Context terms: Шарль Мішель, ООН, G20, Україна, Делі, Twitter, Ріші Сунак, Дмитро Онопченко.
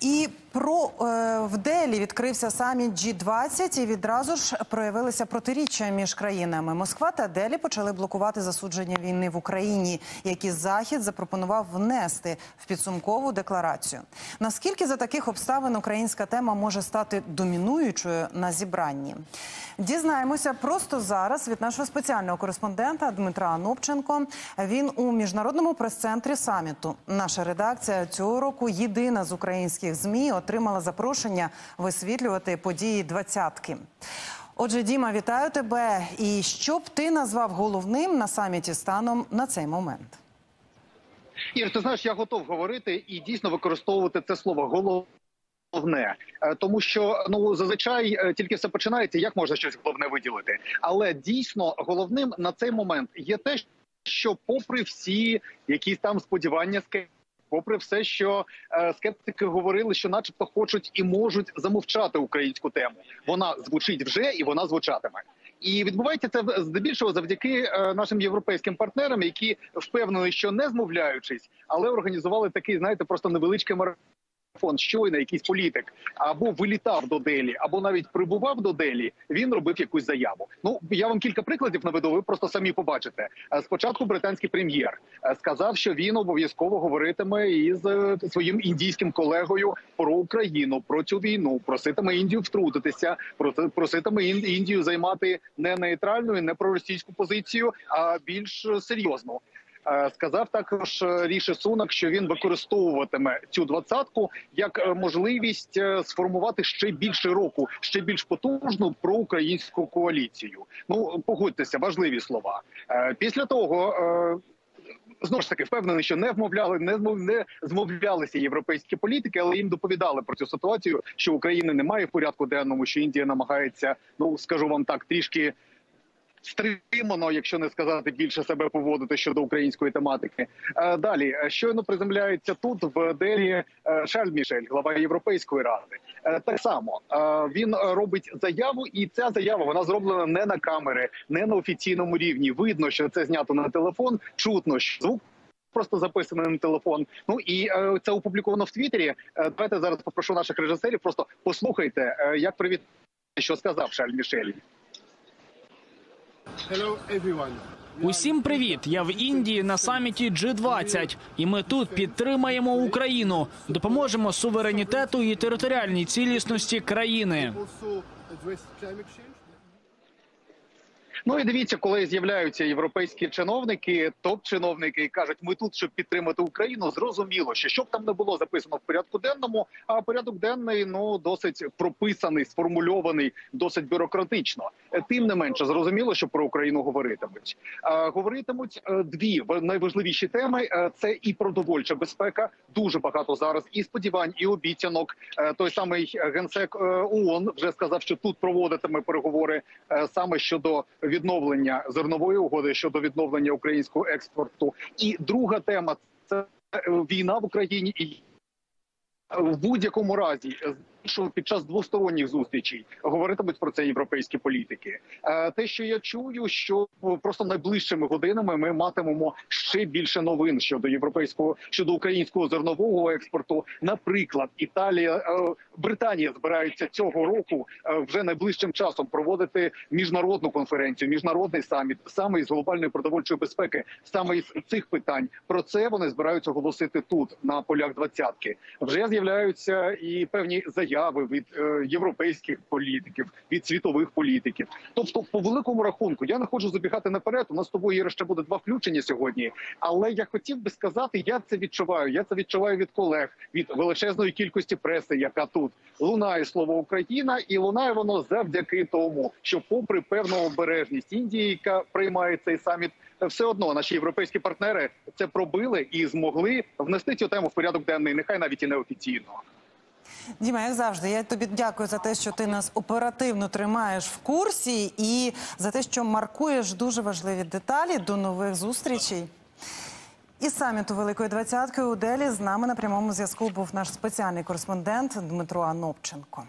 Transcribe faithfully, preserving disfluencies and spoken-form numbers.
І про е, в Делі відкрився саміт джі двадцять, і відразу ж проявилися протиріччя між країнами. Москва та Делі почали блокувати засудження війни в Україні, які Захід запропонував внести в підсумкову декларацію. Наскільки за таких обставин українська тема може стати домінуючою на зібранні? Дізнаємося просто зараз від нашого спеціального кореспондента Дмитра Онопченко. Він у міжнародному прес-центрі саміту. Наша редакція цього року єдина з українських ЗМІ отримала запрошення висвітлювати події двадцятки. Отже, Діма, вітаю тебе. І що б ти назвав головним на саміті станом на цей момент? Ір, ти знаєш, я готов говорити і дійсно використовувати це слово «головне». Головне, тому що ну зазвичай тільки все починається, як можна щось головне виділити. Але дійсно головним на цей момент є те, що попри всі якісь там сподівання, попри все, що е, скептики говорили, що начебто хочуть і можуть замовчати українську тему. Вона звучить вже і вона звучатиме. І відбувається це здебільшого завдяки е, нашим європейським партнерам, які впевнені, що не змовляючись, але організували такий, знаєте, просто невеличкий марафон. Щойно якийсь політик або вилітав до Делі, або навіть прибував до Делі, він робив якусь заяву. Ну, я вам кілька прикладів наведу, ви просто самі побачите. Спочатку британський прем'єр сказав, що він обов'язково говоритиме із своїм індійським колегою про Україну, про цю війну, проситиме Індію втрутитися, проситиме Індію займати не нейтральну і не проросійську позицію, а більш серйозну. Сказав також Ріші Сунак, що він використовуватиме цю двадцятку як можливість сформувати ще більш широку, ще більш потужну проукраїнську коаліцію. Ну, погодьтеся, важливі слова. Після того, знову ж таки, впевнений, що не вмовляли, не, змов, не змовлялися європейські політики, але їм доповідали про цю ситуацію, що України немає в порядку денному, що Індія намагається, ну, скажу вам так, трішки стримано, якщо не сказати більше, себе поводити щодо української тематики. Далі, щойно приземляється тут, в Делі, Шарль Мішель, глава Європейської ради. Так само, він робить заяву, і ця заява, вона зроблена не на камери, не на офіційному рівні. Видно, що це знято на телефон, чутно, що звук просто записаний на телефон. Ну і це опубліковано в Твіттері. Давайте зараз попрошу наших режисерів, просто послухайте, як привіт, що сказав Шарль Мішель. Усім привіт! Я в Індії на саміті джі двадцять. І ми тут підтримаємо Україну, допоможемо суверенітету і територіальній цілісності країни. Ну і дивіться, коли з'являються європейські чиновники, топ-чиновники, і кажуть, ми тут, щоб підтримати Україну, зрозуміло, що щоб там не було записано в порядку денному, а порядок денний, ну, досить прописаний, сформульований, досить бюрократично. Тим не менше, зрозуміло, що про Україну говоритимуть. А, говоритимуть дві найважливіші теми – це і продовольча безпека, дуже багато зараз, і сподівань, і обіцянок. Той самий генсек ООН вже сказав, що тут проводитиме переговори саме щодо відновлення зернової угоди, щодо відновлення українського експорту. І друга тема – це війна в Україні. І в будь-якому разі, під час двосторонніх зустрічей говоритимуть про це європейські політики. Те, що я чую, що просто найближчими годинами ми матимемо ще більше новин щодо європейського, щодо українського зернового експорту. Наприклад, Італія, Британія збираються цього року вже найближчим часом проводити міжнародну конференцію, міжнародний саміт, саме із глобальної продовольчої безпеки, саме із цих питань. Про це вони збираються голосити тут, на полях двадцятки. Вже з'являються і певні загальні заяви від е, європейських політиків, від світових політиків. Тобто, по великому рахунку, я не хочу забігати наперед, у нас з тобою, Іра, ще буде два включення сьогодні, але я хотів би сказати, я це відчуваю, я це відчуваю від колег, від величезної кількості преси, яка тут. Лунає слово Україна, і лунає воно завдяки тому, що попри певну обережність Індії, яка приймає цей саміт, все одно наші європейські партнери це пробили і змогли внести цю тему в порядок денний, нехай навіть і неофіційно. Діма, як завжди, я тобі дякую за те, що ти нас оперативно тримаєш в курсі і за те, що маркуєш дуже важливі деталі. До нових зустрічей. І саміту Великої двадцятки у Делі з нами на прямому зв'язку був наш спеціальний кореспондент Дмитро Онопченко.